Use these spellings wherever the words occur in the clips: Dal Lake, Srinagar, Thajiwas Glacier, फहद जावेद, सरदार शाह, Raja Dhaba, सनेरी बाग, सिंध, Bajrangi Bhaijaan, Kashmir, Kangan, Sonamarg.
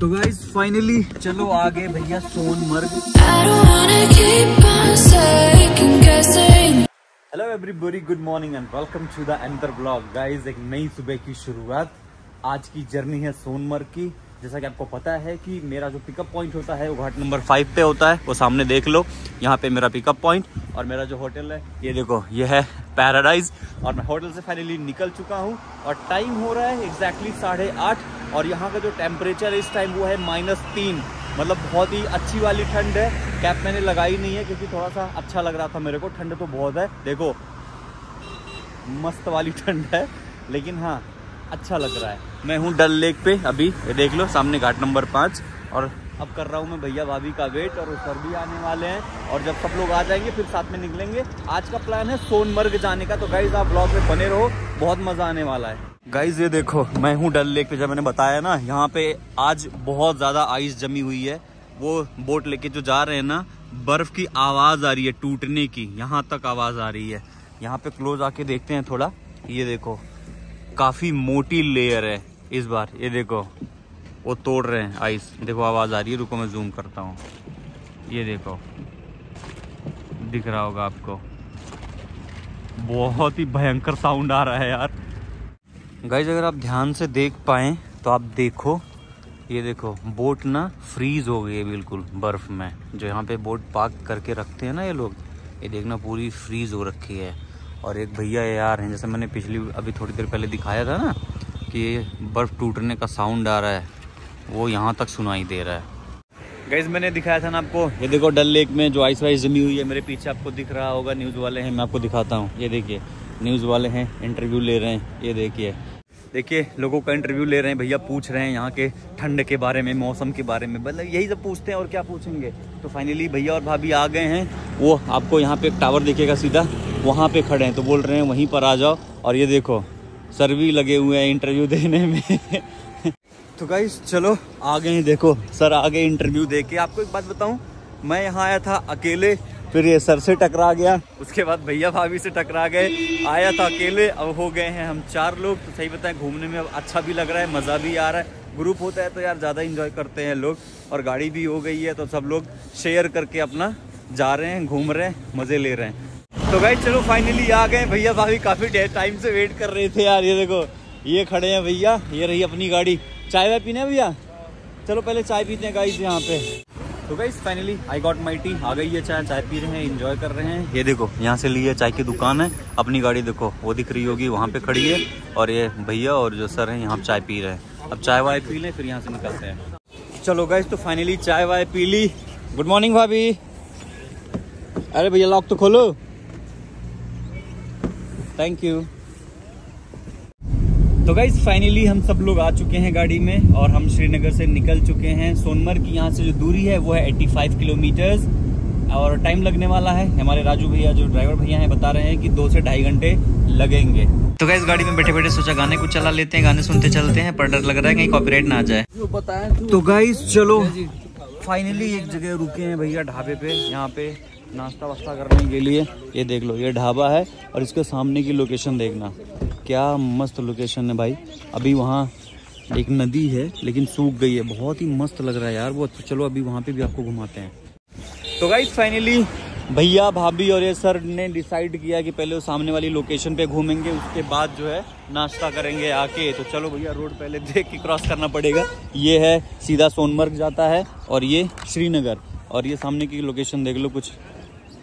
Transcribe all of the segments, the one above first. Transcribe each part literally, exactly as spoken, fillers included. तो guys finally चलो आगे भैया Sonamarg. Hello everybody, good morning and welcome to the another blog. Guys एक नई सुबह की शुरुआत, आज की जर्नी है सोनमर्ग की। जैसा कि आपको पता है कि मेरा जो पिकअप पॉइंट होता है वो घाट नंबर फाइव पे होता है, वो सामने देख लो, यहाँ पे मेरा पिकअप पॉइंट। और मेरा जो होटल है ये देखो, ये है पैराडाइज। और मैं होटल से फाइनली निकल चुका हूँ और टाइम हो रहा है एग्जैक्टली साढ़े आठ। और यहाँ का जो टेम्परेचर इस टाइम वो है माइनस तीन, मतलब बहुत ही अच्छी वाली ठंड है। कैप मैंने लगाई नहीं है क्योंकि थोड़ा सा अच्छा लग रहा था मेरे को, ठंड तो बहुत है। देखो मस्त वाली ठंड है, लेकिन हाँ अच्छा लग रहा है। मैं हूँ डल लेक पे अभी, देख लो सामने घाट नंबर पाँच। और अब कर रहा हूँ मैं भैया भाभी का वेट, और सर भी आने वाले हैं। और जब सब लोग आ जाएंगे फिर साथ में निकलेंगे। आज का प्लान है सोनमर्ग जाने का, तो गाइज आप ब्लॉग में बने रहो, बहुत मज़ा आने वाला है। गाइज ये देखो मैं हूँ डल लेक पे। जब मैंने बताया ना यहाँ पे आज बहुत ज़्यादा आइस जमी हुई है, वो बोट लेके जो जा रहे हैं ना, बर्फ़ की आवाज़ आ रही है टूटने की, यहाँ तक आवाज़ आ रही है। यहाँ पे क्लोज आके देखते हैं थोड़ा, ये देखो काफ़ी मोटी लेयर है इस बार। ये देखो वो तोड़ रहे हैं आइस, देखो आवाज़ आ रही है। रुको मैं जूम करता हूँ, ये देखो दिख रहा होगा आपको, बहुत ही भयंकर साउंड आ रहा है यार। गाइज अगर आप ध्यान से देख पाएँ तो आप देखो, ये देखो बोट ना फ्रीज हो गई है बिल्कुल बर्फ़ में। जो यहाँ पे बोट पार्क करके रखते हैं ना ये लोग, ये देखना पूरी फ्रीज़ हो रखी है। और एक भैया यार हैं, जैसे मैंने पिछली अभी थोड़ी देर पहले दिखाया था ना कि ये बर्फ़ टूटने का साउंड आ रहा है, वो यहाँ तक सुनाई दे रहा है। गाइज मैंने दिखाया था ना आपको, ये देखो डल लेक में जो आइस वाइस जमी हुई है। मेरे पीछे आपको दिख रहा होगा, न्यूज़ वाले हैं, मैं आपको दिखाता हूँ। ये देखिए न्यूज़ वाले हैं, इंटरव्यू ले रहे हैं। ये देखिए देखिए लोगों का इंटरव्यू ले रहे हैं भैया, पूछ रहे हैं यहाँ के ठंड के बारे में, मौसम के बारे में, मतलब यही सब पूछते हैं और क्या पूछेंगे। तो फाइनली भैया और भाभी आ गए हैं। वो आपको यहाँ पे एक टावर दिखेगा सीधा, वहाँ पे खड़े हैं, तो बोल रहे हैं वहीं पर आ जाओ। और ये देखो सर भी लगे हुए हैं इंटरव्यू देने में। तो गाइस चलो आ गए हैं, देखो सर आ गए इंटरव्यू दे के। आपको एक बात बताऊँ, मैं यहाँ आया था अकेले, फिर ये सर से टकरा गया, उसके बाद भैया भाभी से टकरा गए। आया था अकेले, अब हो गए हैं हम चार लोग। तो सही बताएं घूमने में अब अच्छा भी लग रहा है, मज़ा भी आ रहा है। ग्रुप होता है तो यार ज़्यादा इंजॉय करते हैं लोग। और गाड़ी भी हो गई है तो सब लोग शेयर करके अपना जा रहे हैं, घूम रहे हैं, मज़े ले रहे हैं। तो गाइस चलो फाइनली आ गए भैया भाभी, काफ़ी टाइम से वेट कर रहे थे यार। ये देखो ये खड़े हैं भैया, ये रही अपनी गाड़ी। चाय वाय पीना है भैया? चलो पहले चाय पीते हैं गाइस यहाँ पे। तो guys finally I got my tea, आ गई है चाय, चाय पी रहे हैं, एंजॉय कर रहे हैं। ये देखो यहाँ से ली है, चाय की दुकान है। अपनी गाड़ी देखो वो दिख रही होगी, वहाँ पे खड़ी है। और ये भैया और जो सर हैं यहाँ चाय पी रहे हैं। अब चाय वाय पी लें फिर यहाँ से निकलते हैं। चलो गाइस तो फाइनली चाय वाय पी ली। गुड मॉर्निंग भाभी। अरे भैया लॉक तो खोलो। Thank you. तो गाइज फाइनली हम सब लोग आ चुके हैं गाड़ी में और हम श्रीनगर से निकल चुके हैं। सोनमर्ग की यहाँ से जो दूरी है वो है पचासी किलोमीटर्स और टाइम लगने वाला है। हमारे राजू भैया जो ड्राइवर भैया हैं बता रहे हैं कि दो से ढाई घंटे लगेंगे। तो गाइज गाड़ी में बैठे बैठे सोचा गाने कुछ चला लेते हैं, गाने सुनते चलते हैं, पर डर लग रहा है कहीं कॉपीराइट ना आ जाए। तो गाइज चलो फाइनली एक जगह रुके हैं भैया ढाबे पे, यहाँ पे नाश्ता वास्ता करने के लिए। ये देख लो ये ढाबा है और इसके सामने की लोकेशन देखना, क्या मस्त लोकेशन है भाई। अभी वहाँ एक नदी है लेकिन सूख गई है, बहुत ही मस्त लग रहा है यार वो। तो चलो अभी वहाँ पे भी आपको घुमाते हैं। तो गाइस फाइनली भैया भाभी और ये सर ने डिसाइड किया कि पहले वो सामने वाली लोकेशन पे घूमेंगे, उसके बाद जो है नाश्ता करेंगे आके। तो चलो भैया रोड पहले देख के क्रॉस करना पड़ेगा। ये है सीधा सोनमर्ग जाता है और ये श्रीनगर। और ये सामने की लोकेशन देख लो, कुछ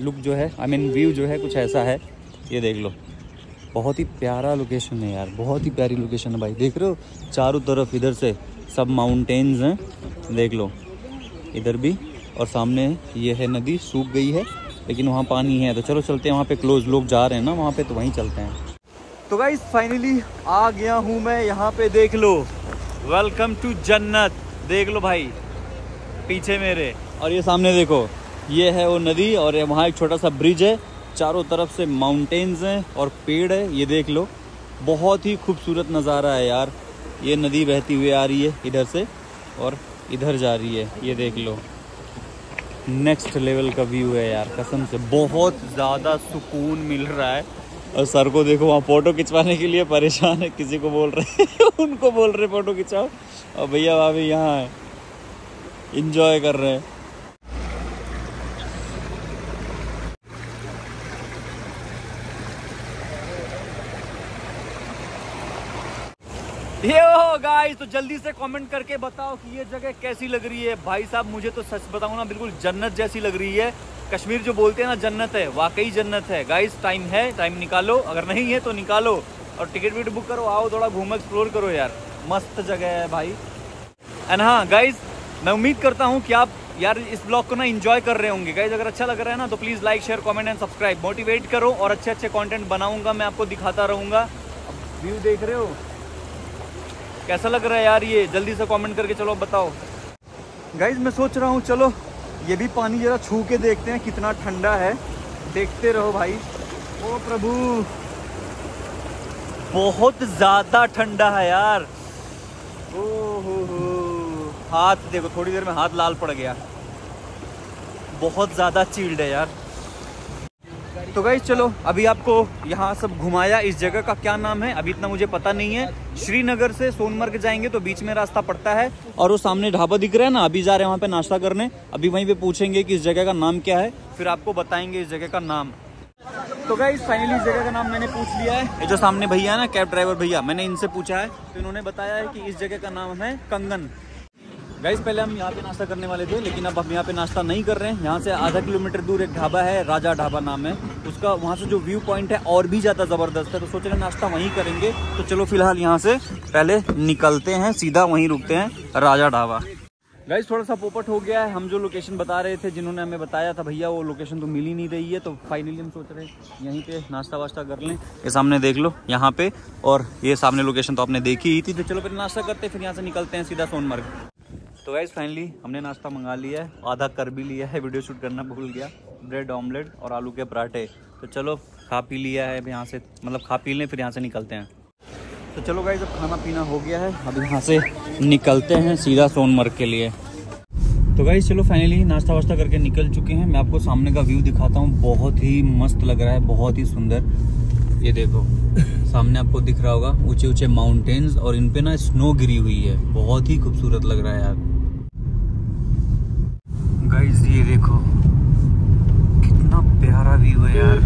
लुक जो है आई मीन व्यू जो है कुछ ऐसा है, ये देख लो। बहुत ही प्यारा लोकेशन है यार, बहुत ही प्यारी लोकेशन है भाई। देख रहे हो चारों तरफ, इधर से सब माउंटेन्स हैं, देख लो इधर भी। और सामने ये है नदी, सूख गई है लेकिन वहाँ पानी है। तो चलो चलते हैं वहाँ पे, क्लोज लोग जा रहे हैं ना वहाँ पे, तो वहीं चलते हैं। तो गाइस फाइनली आ गया हूँ मैं यहाँ पे, देख लो वेलकम टू जन्नत। देख लो भाई पीछे मेरे, और ये सामने देखो ये है वो नदी और वहाँ एक छोटा सा ब्रिज है। चारों तरफ से माउंटेन्स हैं और पेड़ है, ये देख लो। बहुत ही खूबसूरत नज़ारा है यार। ये नदी बहती हुई आ रही है इधर से और इधर जा रही है, ये देख लो। नेक्स्ट लेवल का व्यू है यार, कसम से बहुत ज़्यादा सुकून मिल रहा है। और सर को देखो वहाँ फ़ोटो खिंचवाने के लिए परेशान है, किसी को बोल रहे उनको बोल रहे फ़ोटो खिंचाओ, और भैया भाभी यहाँ है। एंजॉय कर रहे हैं। ये हो गाइस, तो जल्दी से कमेंट करके बताओ कि ये जगह कैसी लग रही है। भाई साहब मुझे तो सच बताऊं ना, बिल्कुल जन्नत जैसी लग रही है। कश्मीर जो बोलते हैं ना जन्नत है, वाकई जन्नत है। गाइस टाइम है, टाइम निकालो, अगर नहीं है तो निकालो और टिकट विकट बुक करो, आओ थोड़ा घूमो, एक्सप्लोर करो यार, मस्त जगह है भाई। एंड हाँ गाइज, मैं उम्मीद करता हूँ कि आप यार इस ब्लॉग को ना एंजॉय कर रहे होंगे। गाइज अगर अच्छा लग रहा है ना तो please like share comment and subscribe, motivate करो और अच्छे अच्छे कंटेंट बनाऊंगा मैं, आपको दिखाता रहूँगा। अब व्यू देख रहे हो कैसा लग रहा है यार, ये जल्दी से कमेंट करके चलो बताओ। गाइज मैं सोच रहा हूँ चलो ये भी पानी ज़रा छू के देखते हैं कितना ठंडा है, देखते रहो भाई। ओ प्रभु बहुत ज़्यादा ठंडा है यार। ओ हो हो, हाथ देखो, थोड़ी देर में हाथ लाल पड़ गया, बहुत ज़्यादा चिल्ड है यार। तो गाइस चलो अभी आपको यहाँ सब घुमाया। इस जगह का क्या नाम है अभी इतना मुझे पता नहीं है। श्रीनगर से सोनमर्ग जाएंगे तो बीच में रास्ता पड़ता है और वो सामने ढाबा दिख रहा है ना, अभी जा रहे हैं वहाँ पे नाश्ता करने। अभी वहीं पे पूछेंगे कि इस जगह का नाम क्या है, फिर आपको बताएंगे इस जगह का नाम। तो गाइस फाइनली इस जगह का नाम मैंने पूछ लिया है। ये जो सामने भैया है ना, कैब ड्राइवर भैया, मैंने इनसे पूछा है तो इन्होंने बताया है कि इस जगह का नाम है कंगन। गाइस पहले हम यहाँ पे नाश्ता करने वाले थे लेकिन अब हम यहाँ पे नाश्ता नहीं कर रहे हैं। यहाँ से आधा किलोमीटर दूर एक ढाबा है, राजा ढाबा नाम है उसका। वहाँ से जो व्यू पॉइंट है और भी ज़्यादा ज़बरदस्त है, तो सोच रहे नाश्ता वहीं करेंगे। तो चलो फिलहाल यहाँ से पहले निकलते हैं, सीधा वहीं रुकते हैं, राजा ढाबा। गाइस थोड़ा सा पोपट हो गया है, हम जो लोकेशन बता रहे थे, जिन्होंने हमें बताया था भैया, वो लोकेशन तो मिल ही नहीं रही है। तो फाइनली हम सोच रहे हैं यहीं पर नाश्ता वास्ता कर लें। ये सामने देख लो यहाँ पे, और ये सामने लोकेशन तो आपने देखी ही थी। तो चलो फिर नाश्ता करते हैं, फिर यहाँ से निकलते हैं सीधा सोनमर्ग। तो गाइस फाइनली हमने नाश्ता मंगा लिया है, आधा कर भी लिया है, वीडियो शूट करना भूल गया। ब्रेड ऑमलेट और आलू के पराठे। तो चलो खा पी लिया है, अब यहाँ से मतलब खा पी लें फिर यहाँ से निकलते हैं। तो चलो गाइस अब खाना पीना हो गया है, अब यहाँ से निकलते हैं सीधा सोनमर्ग के लिए। तो गाइस चलो फाइनली नाश्ता वास्ता करके निकल चुके हैं। मैं आपको सामने का व्यू दिखाता हूँ, बहुत ही मस्त लग रहा है, बहुत ही सुंदर। ये देखो सामने आपको दिख रहा होगा ऊंचे ऊंचे माउंटेन्स और इन पे ना स्नो गिरी हुई है, बहुत ही खूबसूरत लग रहा है यार। गाइस ये देखो कितना प्यारा व्यू है यार,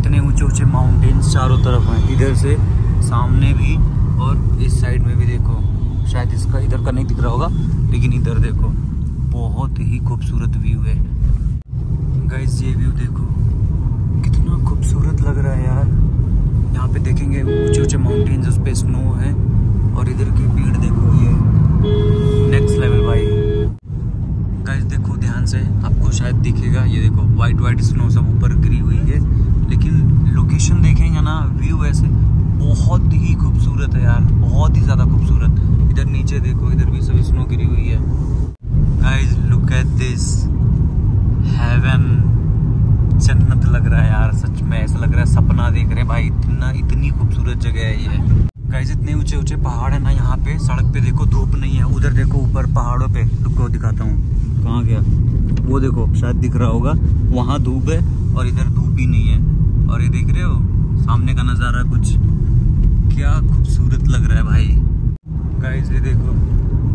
इतने ऊंचे ऊंचे माउंटेन्स चारों तरफ हैं, इधर से सामने भी और इस साइड में भी। देखो शायद इसका इधर का नहीं दिख रहा होगा लेकिन इधर देखो बहुत ही खूबसूरत व्यू है। गाइस ये व्यू देखो कितना खूबसूरत लग रहा है यार। यहाँ पे देखेंगे ऊंचे ऊंचे माउंटेन्स, उस पे स्नो है और इधर के पेड़ देखो, ये नेक्स्ट लेवल भाई। गाइस देखो ध्यान से, आपको शायद दिखेगा, ये देखो वाइट वाइट स्नो सब ऊपर गिरी हुई है। लेकिन लोकेशन देखेंगे ना, व्यू ऐसे बहुत ही खूबसूरत है यार, बहुत ही ज़्यादा खूबसूरत। इधर नीचे देखो, इधर भी सब स्नो गिरी हुई है। Guys look at this, heaven, जन्नत लग रहा है यार सच में, ऐसा लग रहा है सपना देख रहे हैं भाई, इतना इतनी खूबसूरत जगह है ये। गाइस इतने ऊंचे ऊंचे पहाड़ है ना, यहाँ पे सड़क पे देखो धूप नहीं है, उधर देखो ऊपर पहाड़ों पे, रुको दिखाता हूँ कहाँ गया, वो देखो शायद दिख रहा होगा, वहाँ धूप है और इधर धूप ही नहीं है। और ये देख रहे हो सामने का नज़ारा कुछ, क्या खूबसूरत लग रहा है भाई। गाइस ये देखो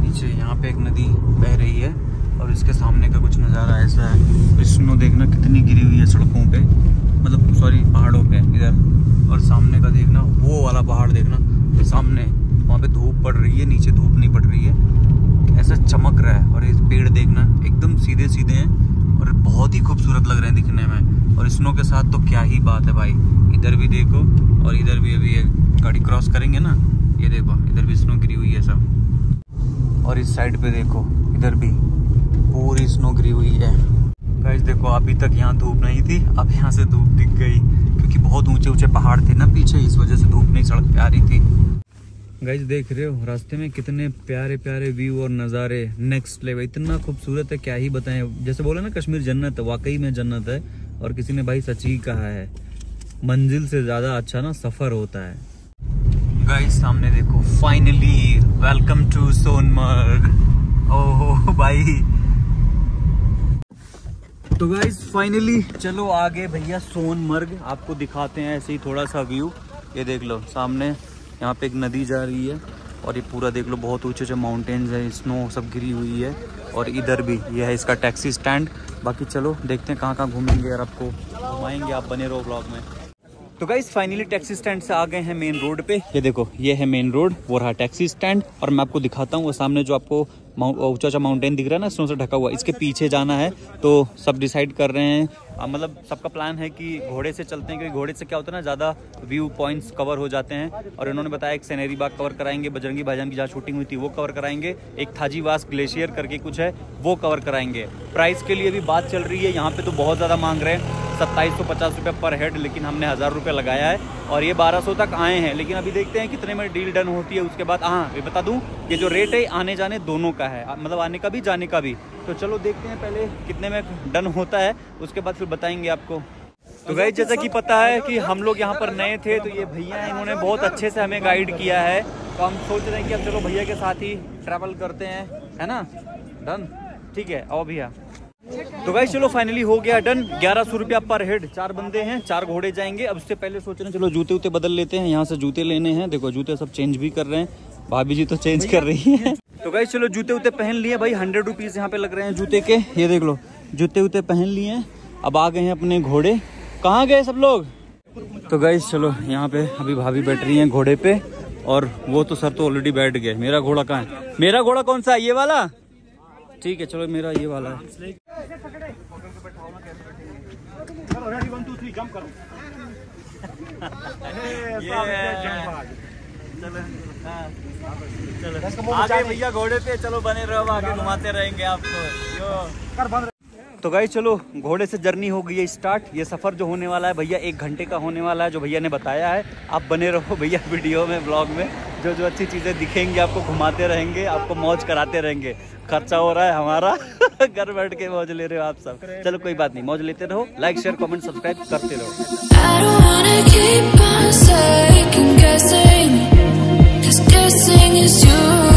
नीचे यहाँ पे एक नदी बह रही है और इसके सामने का कुछ नज़ारा ऐसा है, स्नो देखना कितनी गिरी हुई है सड़कों पे, मतलब सॉरी पहाड़ों पे इधर। और सामने का देखना, वो वाला पहाड़ देखना, तो सामने वहाँ पे धूप पड़ रही है, नीचे धूप नहीं पड़ रही है, ऐसा चमक रहा है। और ये पेड़ देखना एकदम सीधे सीधे हैं और बहुत ही खूबसूरत लग रहे हैं दिखने में, और स्नो के साथ तो क्या ही बात है भाई। इधर भी देखो और इधर भी, अभी गाड़ी क्रॉस करेंगे ना, ये देखो इधर भी स्नो गिरी हुई है सब, और इस साइड पर देखो इधर भी पूरी स्नो गिरी हुई है। गाइस देखो अभी तक यहाँ धूप नहीं थी, अब यहाँ से धूप दिख गई क्योंकि बहुत ऊंचे ऊंचे पहाड़ थे ना पीछे, इस वजह से धूप नहीं सड़क पे आ रही थी। गाइस देख रहे हो रास्ते में कितने प्यारे प्यारे व्यू और नज़ारे, नेक्स्ट लेवल, इतना खूबसूरत है क्या ही बताएं। जैसे बोला ना कश्मीर जन्नत, वाकई में जन्नत है और किसी ने भाई सच ही कहा है, मंजिल से ज़्यादा अच्छा ना सफ़र होता है। गाइस सामने देखो finally, welcome to Sonamarg. Oh भाई, तो गाइस फाइनली चलो आगे भैया सोनमर्ग, आपको दिखाते हैं ऐसे ही थोड़ा सा व्यू। ये देख लो सामने यहाँ पे एक नदी जा रही है और ये पूरा देख लो, बहुत ऊंचे ऊंचे माउंटेन्स है, स्नो सब गिरी हुई है। और इधर भी ये है इसका टैक्सी स्टैंड। बाकी चलो देखते हैं कहाँ कहाँ घूमेंगे यार, आपको घुमाएंगे, आप बने रहो व्लॉग में। तो गाइस फाइनली टैक्सी स्टैंड से आ गए हैं मेन रोड पे। ये देखो ये है मेन रोड, वो रहा टैक्सी स्टैंड। और मैं आपको दिखाता हूँ वो सामने जो आपको ऊंचा ऊंचा माउंटेन दिख रहा है ना, स्नो से ढका हुआ, इसके पीछे जाना है। तो सब डिसाइड कर रहे हैं, मतलब सबका प्लान है कि घोड़े से चलते हैं, क्योंकि घोड़े से क्या होता है ना, ज़्यादा व्यू पॉइंट्स कवर हो जाते हैं। और इन्होंने बताया एक सनेरी बाग कवर कराएंगे, बजरंगी भाईजान की जहाँ शूटिंग हुई थी वो कवर कराएंगे, एक थाजीवास ग्लेशियर करके कुछ है वो कवर कराएंगे। प्राइस के लिए भी बात चल रही है, यहाँ पर तो बहुत ज़्यादा मांग रहे हैं, सत्ताईस सौ पचास रुपये पर हेड, लेकिन हमने हज़ार रुपये लगाया है और ये बारह सौ तक आए हैं। लेकिन अभी देखते हैं कितने में डील डन होती है। उसके बाद हाँ ये बता दूँ, ये जो रेट है आने जाने दोनों का है, मतलब आने का भी जाने का भी। तो चलो देखते हैं पहले कितने में डन होता है, उसके बाद फिर बताएंगे आपको। तो गाइस जैसा कि पता है कि हम लोग यहाँ पर नए थे, तो ये भैया हैं, इन्होंने बहुत अच्छे से हमें गाइड किया है। तो हम सोच रहे हैं कि अब चलो भैया के साथ ही ट्रैवल करते हैं, है ना। डन, ठीक है, आओ भैया। तो गाइस चलो फाइनली हो गया डन, ग्यारह सौ रुपया पर हेड, चार बंदे हैं, चार घोड़े जाएंगे। अब उससे पहले सोच रहे हैं चलो जूते उते बदल लेते हैं, यहाँ से जूते लेने हैं। देखो जूते सब चेंज भी कर रहे हैं, भाभी जी तो चेंज कर रही है। तो गाइस चलो जूते उते पहन लिए भाई, हंड्रेड रुपीज़ यहाँ पे लग रहे हैं जूते के। ये देख लो जूते उते पहन लिए। अब आ गए हैं अपने घोड़े, कहाँ गए सब लोग। तो गाइस चलो यहाँ पे अभी भाभी बैठ रही हैं घोड़े पे, और वो तो सर तो ऑलरेडी बैठ गए। मेरा घोड़ा कहाँ है, मेरा घोड़ा कौन सा है, ये वाला, ठीक है चलो मेरा ये वाला है। आगे भैया घोड़े पे, चलो बने रहो, आगे घुमाते रहेंगे आपको। तो गाइस चलो घोड़े से जर्नी हो गई है स्टार्ट। ये सफ़र जो होने वाला है भैया एक घंटे का होने वाला है, जो भैया ने बताया है। आप बने रहो भैया वीडियो में, ब्लॉग में, जो जो अच्छी चीज़ें दिखेंगी आपको घुमाते रहेंगे, आपको मौज कराते रहेंगे। खर्चा हो रहा है हमारा घर बैठ के मौज ले रहे हो आप सब। चलो कोई बात नहीं, मौज लेते रहो, लाइक शेयर कमेंट सब्सक्राइब करते रहो।